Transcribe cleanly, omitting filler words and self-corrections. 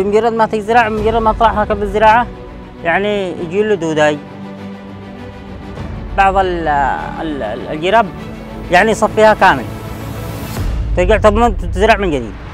بمجرد ما تزرع، بمجرد ما تطلع حقب الزراعه يعني يجي له دوداي. بعض الجراب يعني يصفيها كامل، ترجع تضمن تزرع من جديد.